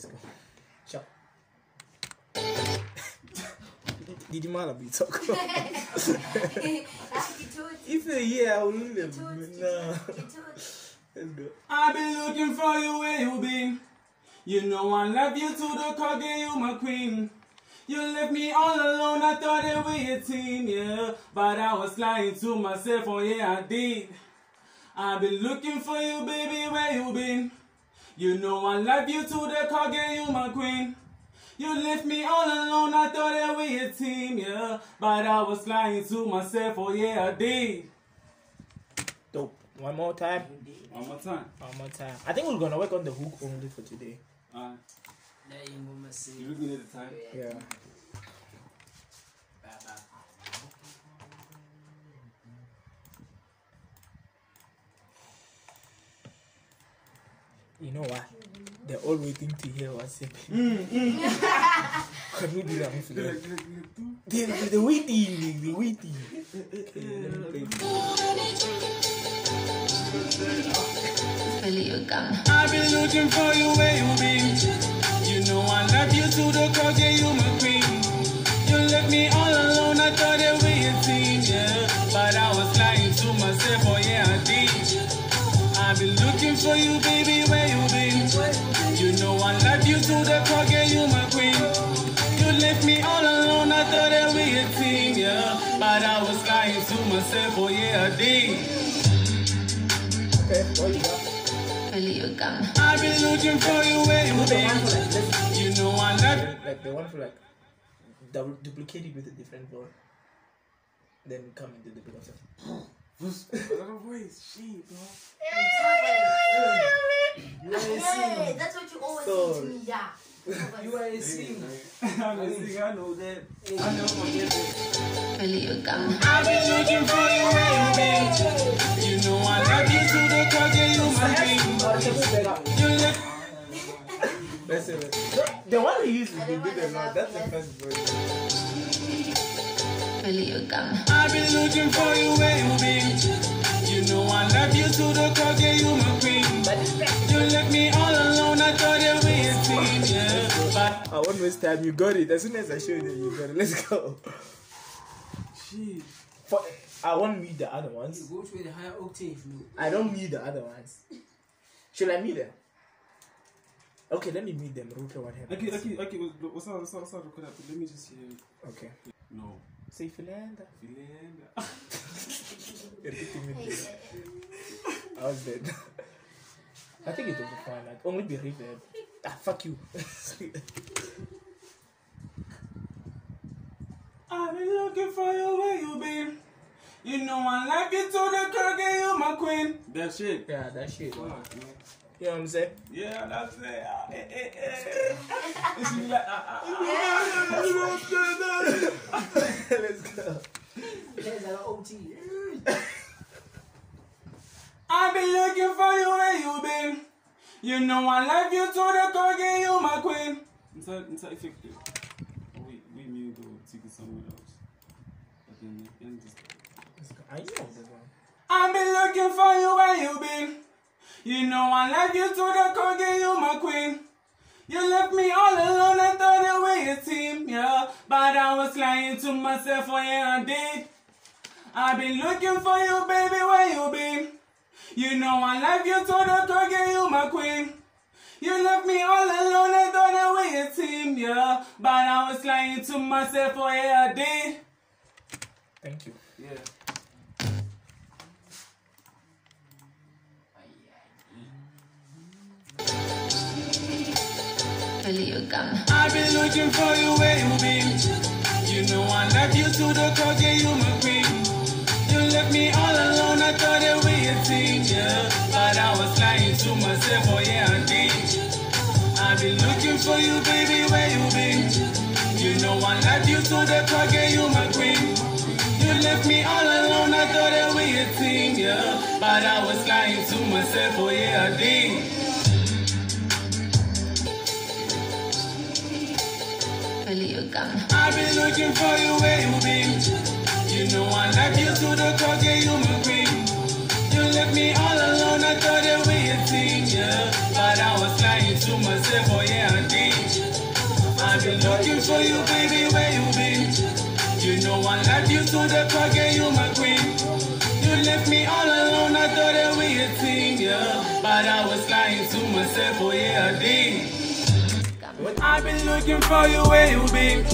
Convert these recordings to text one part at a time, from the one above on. Let's go. Ciao. Did you mind be talking? If a year I will leave it. No. Let's go. I've been looking for you where you been. You know I love you to the core, girl, you my queen. You left me all alone, I thought that we a team, yeah. But I was lying to myself, oh yeah, I did. I've been looking for you, baby, where you been? You know I love you to the core, girl, you my queen. You left me all alone, I thought that we a team, yeah. But I was lying to myself, oh yeah, I did. Dope. One more time. One more time. One more time. I think we're gonna work on the hook only for today. Alright. You're looking at the time? Yeah. You know what? They're all waiting to hear what's happening. Can we do that with them? They're waiting. They're waiting. Okay, let me play. I've been looking for you where you been. You know I love you to the core, yeah, you my queen. You left me all alone, I thought that we a team, yeah. But I was lying to myself, oh yeah, I did. I've been looking for you, baby, where you been? You know I love you to the core, girl, you my queen. You left me all alone, I thought that we a team, yeah. But I was lying to myself, oh yeah, I did. Okay, what you got? I've been looking for you, where you been? You know I love you. Like, they want to, like, duplicate it with a different word. Then come into the process. Shit, bro. Yeah, that's what you always say to me, yeah. You are a singer. I know that. I know that. I've been looking for you, baby. You know I love you to the core, girl, you my queen. Let's see it. The one who used to be good and loud, that's the first verse. I've been looking for you where you been. You know I love you to the core, girl, you my queen. You left me all alone, I thought that we a team, yeah. I won't waste time, you got it. As soon as I show you that you got it, let's go. Jeez. I won't meet the other ones. You go to the higher octave. I don't meet the other ones. Should I meet them? Okay, let me meet them. Okay, what happened? Okay, what's up, let me just hear it. Okay. No. Say Philander. I was dead. I think it will be fine. Like, only be reverb. Ah, fuck you. I've been looking for you where you been. You know I like you to the core, girl, you my queen. That shit. Yeah, that shit. Oh, man. You know what I'm saying? Yeah, that's it. It's like, let's go. There's an OT. I've been looking for you where you been. You know I love you to the core, girl, you my queen. Inside effective. We need to take it somewhere else. I know this one. I've been looking for you where you been. You know I love you to the core, girl, you my queen. You left me all alone, I thought that we a team, yeah. But I was lying to myself, oh yeah, I did. I've been looking for you, baby, where you been? You know I love you to the core, girl, you my queen. You left me all alone, I thought that we a team, yeah. But I was lying to myself, oh yeah, I did. Thank you. Yeah. I've been looking for you where you been. You know I love you to the core, girl, you my queen. You left me all alone, I thought that we a team, yeah. But I was lying to myself, oh yeah, I did. I've been looking for you, baby, where you been. You know I love you to the core, girl, you my queen. You left me all alone, I thought that we a team, yeah. But I was lying to myself, oh yeah, I did. I've been looking for you where you been. You know I love you to the core, girl, you my queen. You left me all alone, I thought that we a team, yeah. But I was lying to myself, oh yeah, I did. Looking for you, baby, where you been? You know I love you to the core, girl, you my queen. You left me all alone, I thought that we had seen, yeah. But I was lying to myself, oh yeah, I did. When I've been looking for you, where you been?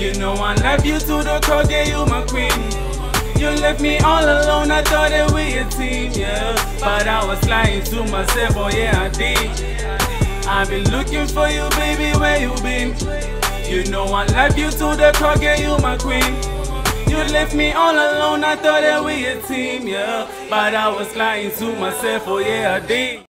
You know I love you to the core, girl, you my queen. You left me all alone, I thought that we a team, yeah. But I was lying to myself, oh yeah, I did. I've been looking for you, baby, where you been? You know I love you to the core, girl, you my queen. You left me all alone, I thought that we a team, yeah. But I was lying to myself, oh yeah, I did.